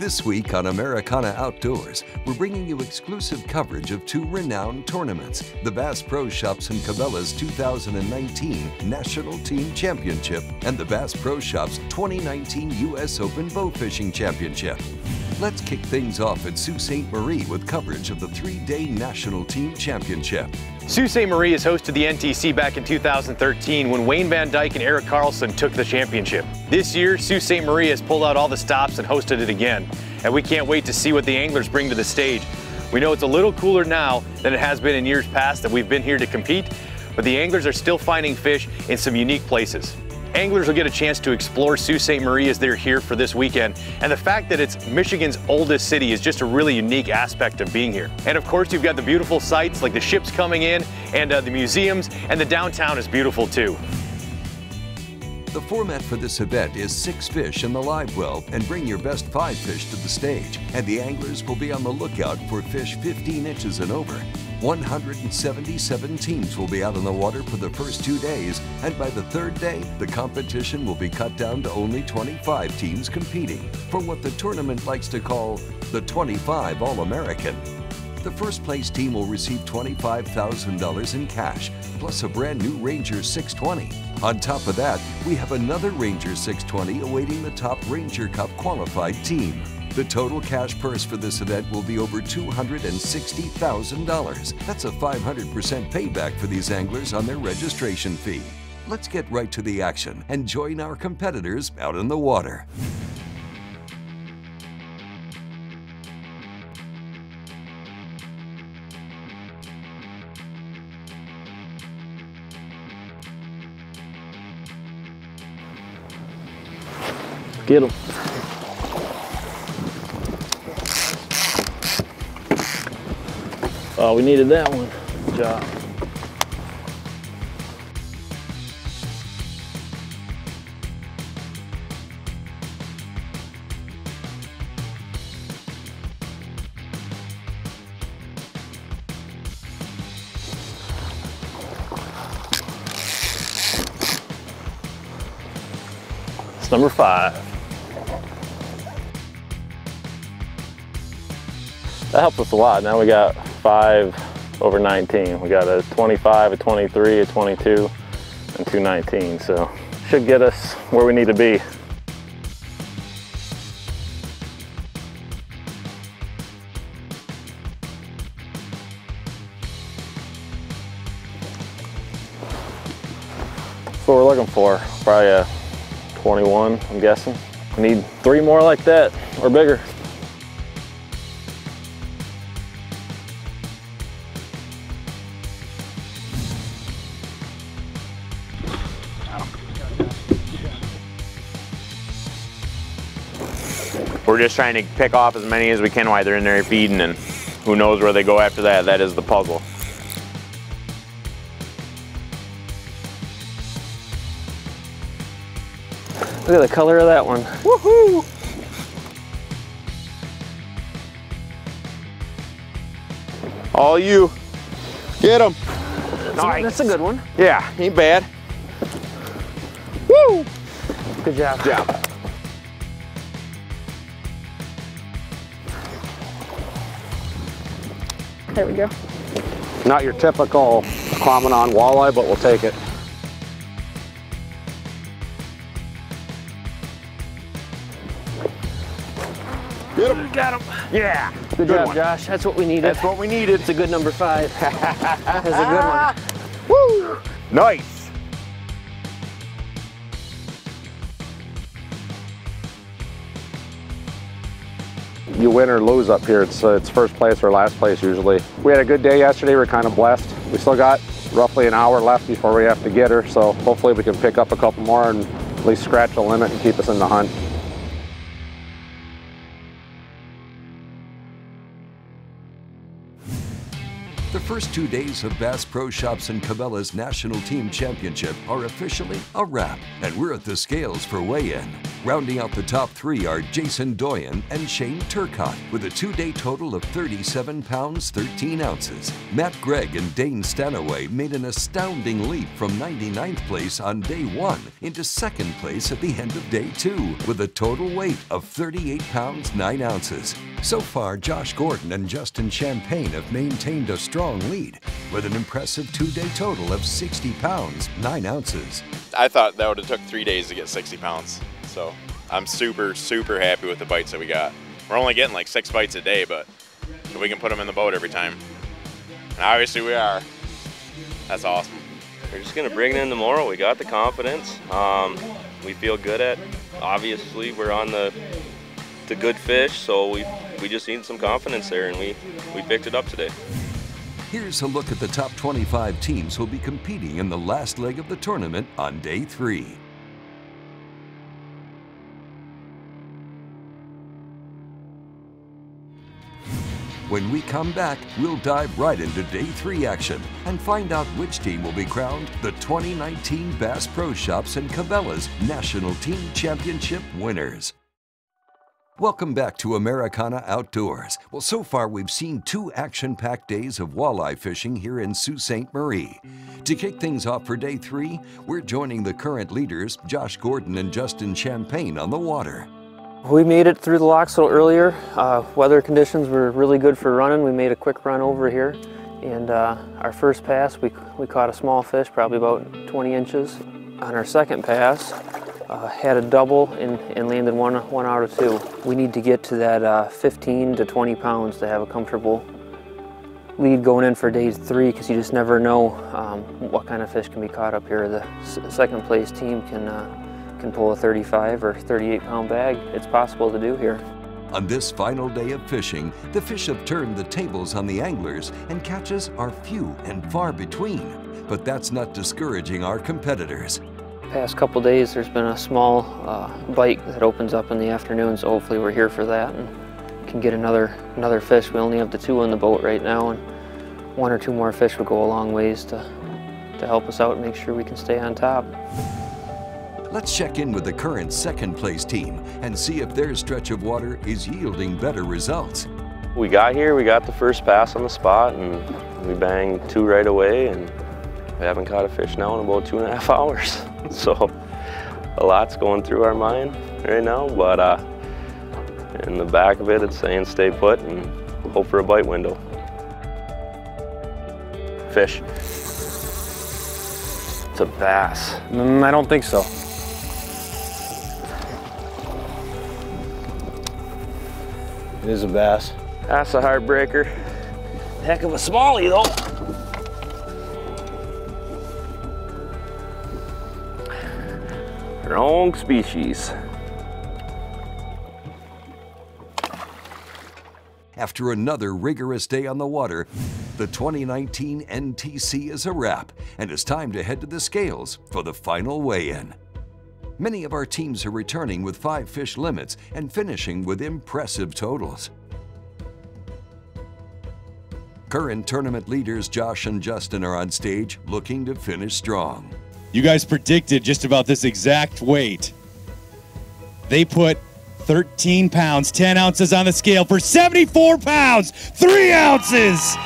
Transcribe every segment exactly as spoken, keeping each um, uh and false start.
This week on Americana Outdoors, we're bringing you exclusive coverage of two renowned tournaments, the Bass Pro Shops and Cabela's two thousand nineteen National Team Championship and the Bass Pro Shops twenty nineteen U S Open Bow Fishing Championship. Let's kick things off at Sault Ste. Marie with coverage of the three-day National Team Championship. Sault Ste. Marie has hosted the N T C back in two thousand thirteen when Wayne Van Dyke and Eric Carlson took the championship. This year, Sault Ste. Marie has pulled out all the stops and hosted it again, and we can't wait to see what the anglers bring to the stage. We know it's a little cooler now than it has been in years past that we've been here to compete, but the anglers are still finding fish in some unique places. Anglers will get a chance to explore Sault Ste. Marie as they're here for this weekend, and the fact that it's Michigan's oldest city is just a really unique aspect of being here. And of course, you've got the beautiful sights like the ships coming in and uh, the museums, and the downtown is beautiful too. The format for this event is six fish in the live well and bring your best five fish to the stage, and the anglers will be on the lookout for fish fifteen inches and over. one hundred seventy-seven teams will be out on the water for the first two days, and by the third day, the competition will be cut down to only twenty-five teams competing for what the tournament likes to call the twenty-five All-American. The first place team will receive twenty-five thousand dollars in cash, plus a brand new Ranger six twenty. On top of that, we have another Ranger six twenty awaiting the top Ranger Cup qualified team. The total cash purse for this event will be over two hundred sixty thousand dollars. That's a five hundred percent payback for these anglers on their registration fee. Let's get right to the action and join our competitors out in the water. Get him. Oh, we needed that one. Good job. It's number five. That helped us a lot. Now we got five over nineteen. We got a twenty-five, a twenty-three, a twenty-two, and two nineteen. So should get us where we need to be. That's what we're looking for. Probably a twenty-one, I'm guessing. We need three more like that or bigger. We're just trying to pick off as many as we can while they're in there feeding, and who knows where they go after that. That is the puzzle. Look at the color of that one. Woohoo! All you. Get him. Nice. That's a good one. Yeah, ain't bad. Woo! Good job. Good job. There we go. Not your typical common on walleye, but we'll take it. Get him. Got him. Yeah. Good, good job, one. Josh. That's what we needed. That's what we needed. It's a good number five. That's a good one. Woo! Nice. You win or lose up here. It's, uh, it's first place or last place usually. We had a good day yesterday. We're kind of blessed. We still got roughly an hour left before we have to get her, so hopefully we can pick up a couple more and at least scratch the limit and keep us in the hunt. The first two days of Bass Pro Shops and Cabela's National Team Championship are officially a wrap, and we're at the scales for weigh-in. Rounding out the top three are Jason Doyon and Shane Turcotte, with a two-day total of thirty-seven pounds, thirteen ounces. Matt Gregg and Dane Stanaway made an astounding leap from ninety-ninth place on day one into second place at the end of day two, with a total weight of thirty-eight pounds, nine ounces. So far, Josh Gordon and Justin Champagne have maintained a strong lead with an impressive two-day total of sixty pounds, nine ounces. I thought that would have took three days to get sixty pounds, so I'm super, super happy with the bites that we got. We're only getting like six bites a day, but if we can put them in the boat every time, and obviously we are, that's awesome. We're just going to bring it in tomorrow. We got the confidence. Um, we feel good at, obviously, we're on the, the good fish, so we We just need some confidence there, and we, we picked it up today. Here's a look at the top twenty-five teams who'll be competing in the last leg of the tournament on day three. When we come back, we'll dive right into day three action and find out which team will be crowned the twenty nineteen Bass Pro Shops and Cabela's National Team Championship winners. Welcome back to Americana Outdoors. Well, so far we've seen two action-packed days of walleye fishing here in Sault Ste. Marie. To kick things off for day three, we're joining the current leaders, Josh Gordon and Justin Champagne, on the water. We made it through the locks a little earlier. Uh, weather conditions were really good for running. We made a quick run over here, and uh, our first pass, we, we caught a small fish, probably about twenty inches. On our second pass, Uh, had a double and, and landed one, one out of two. We need to get to that uh, fifteen to twenty pounds to have a comfortable lead going in for day three, because you just never know um, what kind of fish can be caught up here. The s second place team can, uh, can pull a thirty-five or thirty-eight pound bag. It's possible to do here. On this final day of fishing, the fish have turned the tables on the anglers, and catches are few and far between. But that's not discouraging our competitors. Past couple days there's been a small uh, bite that opens up in the afternoon, so hopefully we're here for that and can get another another fish. We only have the two in the boat right now, and one or two more fish would go a long ways to, to help us out and make sure we can stay on top. Let's check in with the current second place team and see if their stretch of water is yielding better results. We got here, we got the first pass on the spot, and we banged two right away, and we haven't caught a fish now in about two and a half hours. So a lot's going through our mind right now, but uh, in the back of it, it's saying stay put and hope for a bite window. Fish. It's a bass. Mm, I don't think so. It is a bass. That's a heartbreaker. Heck of a smallie though. Wrong species. After another rigorous day on the water, the twenty nineteen N T C is a wrap, and it's time to head to the scales for the final weigh-in. Many of our teams are returning with five fish limits and finishing with impressive totals. Current tournament leaders Josh and Justin are on stage looking to finish strong. You guys predicted just about this exact weight. They put thirteen pounds, ten ounces on the scale for seventy-four pounds, three ounces.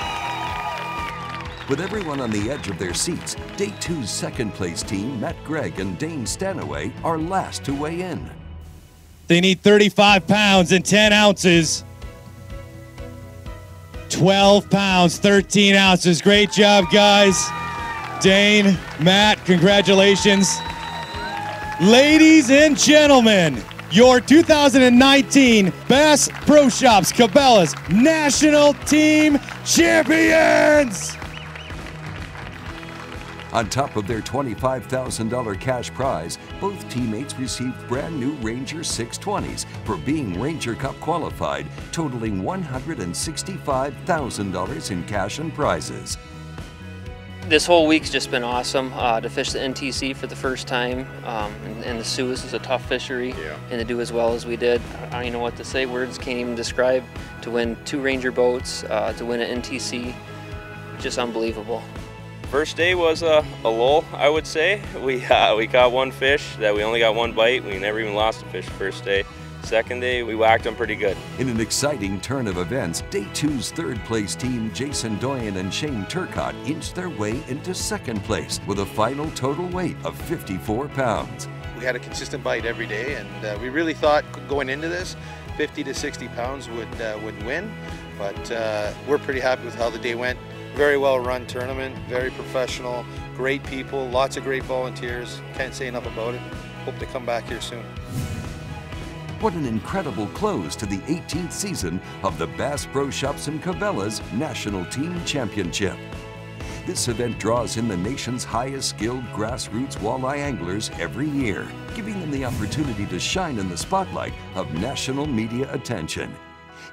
With everyone on the edge of their seats, day two's second place team, Matt Gregg and Dane Stanaway, are last to weigh in. They need thirty-five pounds and ten ounces. twelve pounds, thirteen ounces. Great job, guys. Dane, Matt, congratulations. Ladies and gentlemen, your two thousand nineteen Bass Pro Shops Cabela's National Team Champions! On top of their twenty-five thousand dollar cash prize, both teammates received brand new Ranger six twenties for being Ranger Cup qualified, totaling one hundred sixty-five thousand dollars in cash and prizes. This whole week's just been awesome uh, to fish the N T C for the first time, um, and, and the Sault is a tough fishery, yeah. And to do as well as we did, I don't even know what to say. Words can't even describe. To win two Ranger boats, uh, to win an N T C, just unbelievable. First day was a, a lull, I would say. We, uh, we caught one fish that we only got one bite. We never even lost a fish first day. Second day, we whacked them pretty good. In an exciting turn of events, day two's third place team, Jason Doyon and Shane Turcotte, inched their way into second place with a final total weight of fifty-four pounds. We had a consistent bite every day, and uh, we really thought going into this, fifty to sixty pounds would, uh, would win, but uh, we're pretty happy with how the day went. Very well run tournament, very professional, great people, lots of great volunteers. Can't say enough about it. Hope to come back here soon. What an incredible close to the eighteenth season of the Bass Pro Shops and Cabela's National Team Championship. This event draws in the nation's highest skilled grassroots walleye anglers every year, giving them the opportunity to shine in the spotlight of national media attention.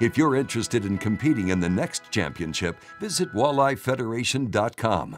If you're interested in competing in the next championship, visit walleye federation dot com.